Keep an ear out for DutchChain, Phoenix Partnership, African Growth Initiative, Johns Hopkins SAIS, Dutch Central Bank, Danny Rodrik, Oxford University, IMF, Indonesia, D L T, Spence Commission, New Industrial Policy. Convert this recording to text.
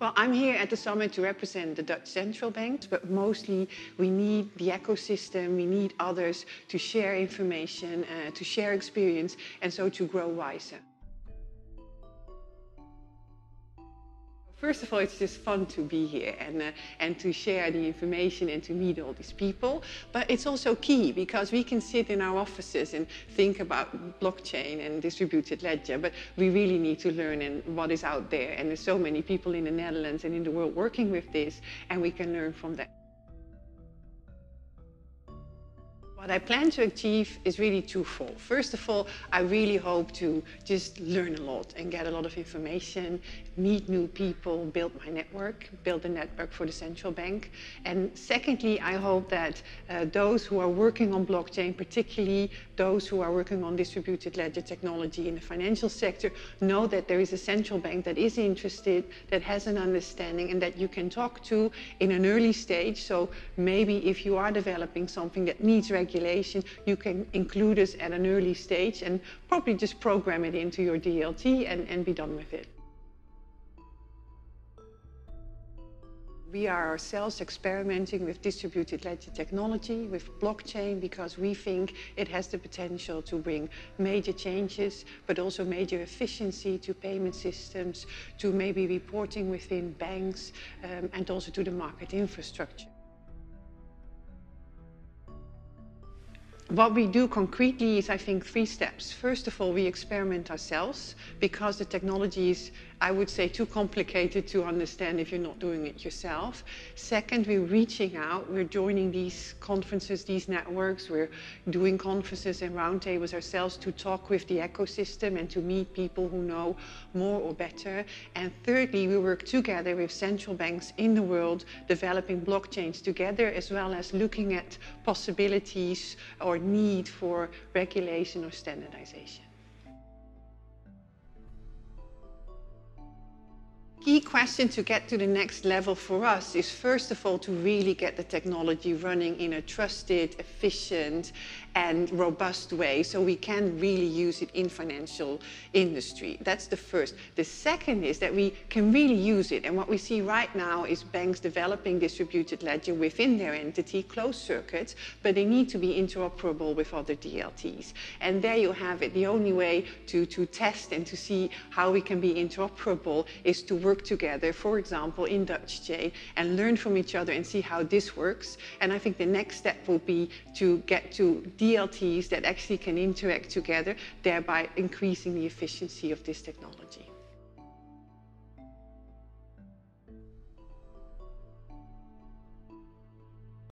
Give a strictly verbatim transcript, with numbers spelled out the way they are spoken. Well, I'm here at the summit to represent the Dutch Central Bank, but mostly we need the ecosystem, we need others to share information, uh, to share experience, and so to grow wiser. First of all, it's just fun to be here and, uh, and to share the information and to meet all these people. But it's also key because we can sit in our offices and think about blockchain and distributed ledger, but we really need to learn and what is out there. And there's so many people in the Netherlands and in the world working with this, and we can learn from that. What I plan to achieve is really twofold. First of all, I really hope to just learn a lot and get a lot of information, meet new people, build my network, build a network for the central bank. And secondly, I hope that uh, those who are working on blockchain, particularly those who are working on distributed ledger technology in the financial sector, know that there is a central bank that is interested, that has an understanding, and that you can talk to in an early stage. So maybe if you are developing something that needs regulation, Regulation, you can include us at an early stage and probably just program it into your D L T and, and be done with it. We are ourselves experimenting with distributed ledger technology, with blockchain, because we think it has the potential to bring major changes, but also major efficiency to payment systems, to maybe reporting within banks, um, and also to the market infrastructure. What we do concretely is, I think, three steps. First of all, we experiment ourselves because the technology is, I would say, too complicated to understand if you're not doing it yourself. Second, we're reaching out. We're joining these conferences, these networks. We're doing conferences and roundtables ourselves to talk with the ecosystem and to meet people who know more or better. And thirdly, we work together with central banks in the world, developing blockchains together, as well as looking at possibilities or need for regulation or standardization. Key question to get to the next level for us is, first of all, to really get the technology running in a trusted, efficient and robust way so we can really use it in financial industry. That's the first. The second is that we can really use it, and what we see right now is banks developing distributed ledger within their entity, closed circuits, but they need to be interoperable with other D L Ts. And there you have it. The only way to, to test and to see how we can be interoperable is to work work together, for example, in DutchChain, and learn from each other and see how this works. And I think the next step will be to get to D L Ts that actually can interact together, thereby increasing the efficiency of this technology.